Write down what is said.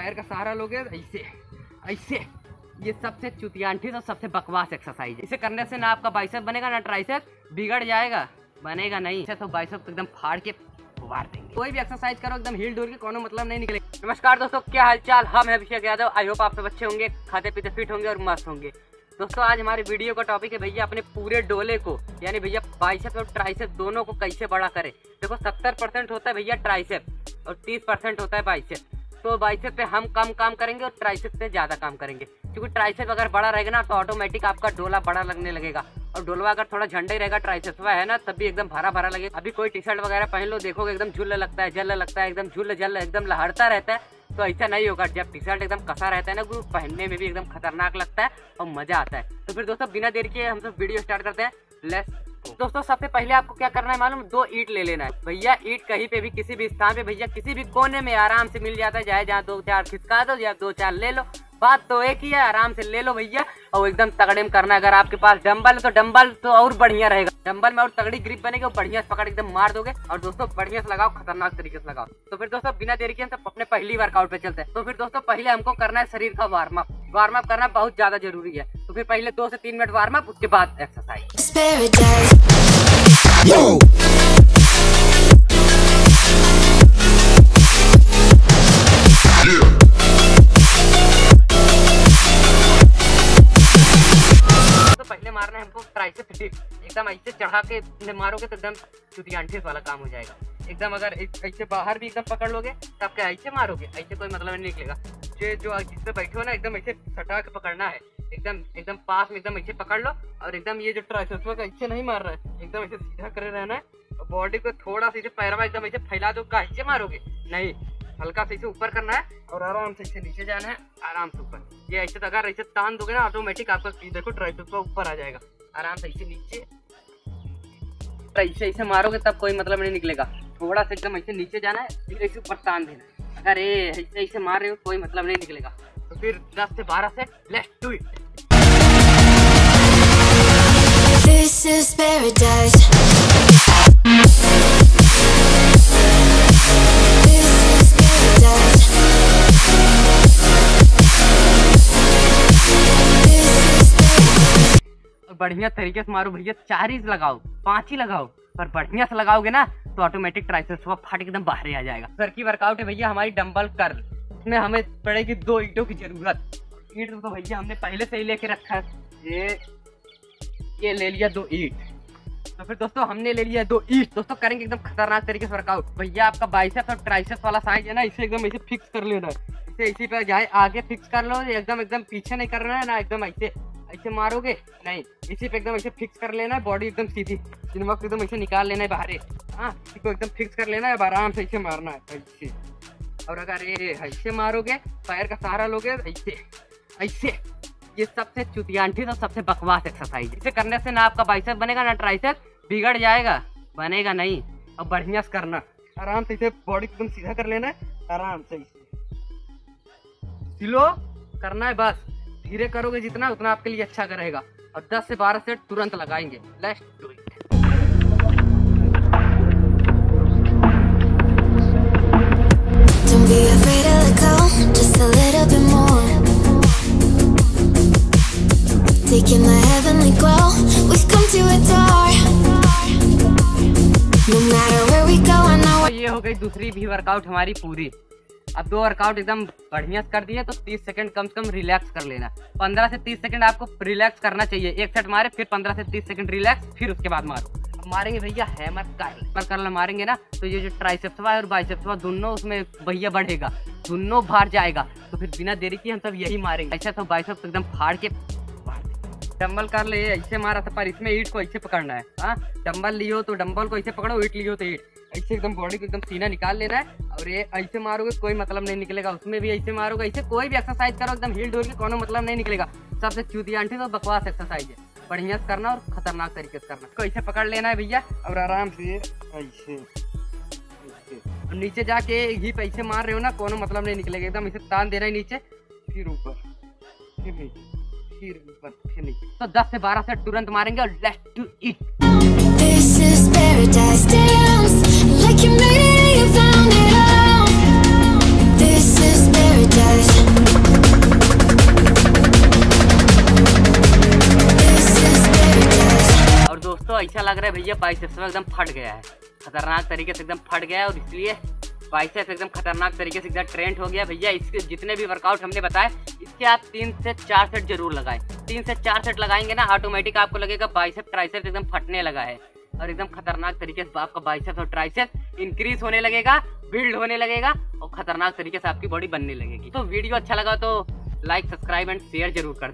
पैर का सहारा लोगे ऐसे ऐसे, ये सबसे चुतियांठी और सबसे बकवास एक्सरसाइज है। इसे करने से ना आपका बाइसेप बनेगा ना ट्राइसेप, बिगड़ जाएगा, बनेगा नहीं। तो बाइसेप एकदम फाड़ के उबार देंगे। कोई भी एक्सरसाइज करो एकदम हिल डुल के, कोनो मतलब नहीं निकलेगा। नमस्कार दोस्तों, क्या हालचाल, हम हैं अभिषेक यादव। आई होप आप सब अच्छे होंगे, खाते पीते फिट होंगे और मस्त होंगे। दोस्तों आज हमारे वीडियो का टॉपिक है भैया अपने पूरे डोले को, यानी भैया बाइसेप और ट्राइसेप दोनों को कैसे बड़ा करें। देखो 70% होता है भैया ट्राइसेप और 30% होता है बाइसेप। तो बाइसेप पे हम कम काम करेंगे और ट्राइसेप पे ज़्यादा काम करेंगे, क्योंकि ट्राइसेप अगर बड़ा रहेगा ना तो ऑटोमेटिक आपका डोला बड़ा लगने लगेगा। और डोलवा अगर थोड़ा झंडा ही रहेगा ट्राइसेप है ना, तब भी एकदम भरा भरा लगेगा। अभी कोई टी शर्ट वगैरह पहन लो, देखोगे एकदम झुल्ला लगता है, जल्ला लगता है, एकदम झुल्ला जल्ला एकदम लहरता रहता है। तो ऐसा नहीं होगा, जब टी शर्ट एकदम कसा रहता है ना, वो पहनने में भी एकदम खतरनाक लगता है और मजा आता है। तो फिर दोस्तों बिना देर के हम सब वीडियो स्टार्ट करते हैं, लेट्स गो। दोस्तों सबसे पहले आपको क्या करना है मालूम, 2 ईंट ले लेना है भैया। ईंट कहीं पे भी किसी भी स्थान पे भैया किसी भी कोने में आराम से मिल जाता है, चाहे जहाँ 2-4 खिसका दो या 2-4 ले लो, बात तो एक ही है। आराम से ले लो भैया और एकदम तगड़े में करना है। अगर आपके पास डंबल है तो डंबल तो और बढ़िया रहेगा, डंबल में और तगड़ी ग्रिप बनेगी और बढ़िया से पकड़ एकदम मार दोगे। और दोस्तों बढ़िया से लगाओ, खतरनाक तरीके से लगाओ। तो फिर दोस्तों बिना देरी के हम सब अपने पहली वर्कआउट पे चलते हैं। तो फिर दोस्तों पहले हमको करना है शरीर का वार्म अप करना बहुत ज्यादा जरूरी है। तो फिर पहले 2 से 3 मिनट वार्म अप, उसके बाद एक्सरसाइज। मारना है हमको ट्राइसेप डिप, एकदम ऐसे चढ़ा के मारोगे तो एकदम चुतियांठीस वाला काम हो जाएगा एकदम। अगर ऐसे बाहर भी एकदम पकड़ लोगे तो आपके ऐसे मारोगे, ऐसे कोई मतलब नहीं निकलेगा। जो जिससे बैठे हो ना एकदम ऐसे सटा के पकड़ना है, एकदम पास में एकदम ऐसे पकड़ लो। और एकदम ये जो ट्राइसेप का ऐसे नहीं मार रहा है, एकदम ऐसे सीधा करे रहना है। और बॉडी को थोड़ा सा पैरवा एकदम ऐसे फैला दो, ऐसे मारोगे नहीं, हल्का से इसे ऊपर करना है और आराम से इसे नीचे जाना है, आराम से ऊपर। ये ऐसे तो अगर ऐसे तान दोगे ना ऑटोमेटिक आपका देखो ट्राइसेप ऊपर आ जाएगा। आराम से इसे नीचे ऐसे ऐसे मारोगे तब कोई मतलब नहीं निकलेगा। थोड़ा सा एकदम ऐसे नीचे जाना है, फिर ऐसे ऊपर तान देना। अगर ऐसे ऐसे मार रहे हो कोई मतलब नहीं निकलेगा। तो फिर 10 से 12 set, let's do it. This is paradise. बढ़िया तरीके से मारो भैया, 4 ही लगाओ, 5 ही लगाओ, पर बढ़िया से लगाओगे ना तो ऑटोमेटिक ट्राइसेप्स फाट एकदम बाहर ही आ जाएगा। सर की वर्कआउट है भैया हमारी डंबल कर्ल, इसमें हमें पड़ेगी 2 ईंटों की जरूरत। ईंट तो भैया हमने पहले से ही लेके रखा है, ये ले लिया 2 ईंट। तो फिर दोस्तों हमने ले लिया 2 ईंट। दोस्तों करेंगे एकदम खतरनाक तरीके से वर्कआउट। भैया आपका बाइसेप्स और ट्राइसेप्स वाला साइज है ना, इसे एकदम ऐसे फिक्स कर लेना है। इसे इसी पे जाए आगे फिक्स कर लो, एकदम पीछे नहीं करना है ना, एकदम ऐसे मारोगे नहीं, इसी पे एकदम ऐसे फिक्स कर लेना है। बॉडी एकदम सीधी दिमाग एकदम ऐसे निकाल लेना है बाहर, हाँ इसी को एकदम फिक्स कर लेना है। आराम से ऐसे मारना है ऐसे। और अगर ऐसे मारोगे, पैर का सहारा लोगे ऐसे ऐसे, ये सबसे चुतियांठी और सबसे बकवास एक्सरसाइज। इसे करने से ना आपका बाइसेप बनेगा ना ट्राइसेप, बिगड़ जाएगा, बनेगा नहीं। और बढ़िया से करना, आराम से इसे बॉडी एकदम सीधा कर लेना है, आराम से स्लो करना है। बस धीरे करोगे जितना उतना आपके लिए अच्छा रहेगा। और 10 से 12 सेट तुरंत लगाएंगे, let's do it. Don't be afraid to let go, just a little bit more. Taking the heavenly glow, we've come to adore. No matter where we go, I know. ये हो गई दूसरी भी वर्कआउट हमारी पूरी। अब 2 वर्कआउट एकदम बढ़िया कर दिए, तो 30 सेकंड कम से कम रिलैक्स कर लेना। 15 से 30 सेकंड आपको रिलैक्स करना चाहिए। एक सेट मारे, फिर 15 से 30 सेकंड रिलैक्स, फिर उसके बाद मारो। अब मारेंगे भैया हैमर कर्ल। हैमर कर्ल मारेंगे ना तो ये जो ट्राइसेप्स और बाइसेप्स दोनों उसमें भैया बढ़ेगा, दोनों बाहर जाएगा। तो फिर बिना देरी के हम सब यही मारेंगे। ऐसा तो बाइसेप्स एकदम फाड़ के डंबल कर ले, ऐसे मारा था, पर इसमें ईंट को ऐसे पकड़ना है। हाँ डंबल लियो तो डंबल को ऐसे पकड़ो, ईंट लियो तो ईंट ऐसे एकदम बॉडी को एकदम सीना निकाल लेना है। और ये ऐसे मारोगे कोई मतलब नहीं निकलेगा, उसमें भी ऐसे मारोगे। ऐसे कोई भी एक्सरसाइज करो एकदम हिल डुल के, कोनो मतलब नहीं निकलेगा। सबसे चुतियांठी और बकवास एक्सरसाइज है, बढ़िया से करना और खतरनाक तरीके से करना। इसको ऐसे पकड़ लेना है भैया और आराम से ऐसे और नीचे जाके ही पैसे मार रहे हो ना, कोनो मतलब नहीं निकलेगा। एकदम इसे तान देना है नीचे, फिर ऊपर, फिर नीचे, फिर ऊपर, फिर नीचे। तो 10 से 12 सेट तुरंत मारेंगे और let's do it. Like you made it, you found it all. This is paradise. ऐसा लग रहा है भैया बाइसेप्स एकदम फट गया है, खतरनाक तरीके से एकदम फट गया है और इसलिए बाइसेप्स एकदम खतरनाक तरीके से एकदम ट्रेंड हो गया भैया। इसके जितने भी वर्कआउट हमने बताए इसके आप 3 से 4 सेट जरूर लगाएं। 3 से 4 सेट लगाएंगे ना ऑटोमेटिक आपको लगेगा बाइसेप्स ट्राइसेप्स एकदम फटने लगा है और एकदम खतरनाक तरीके से आपका बाइसेप्स और ट्राइसेप्स इंक्रीज होने लगेगा, बिल्ड होने लगेगा और खतरनाक तरीके से आपकी बॉडी बनने लगेगी। तो वीडियो अच्छा लगा तो लाइक सब्सक्राइब एंड शेयर जरूर कर दें।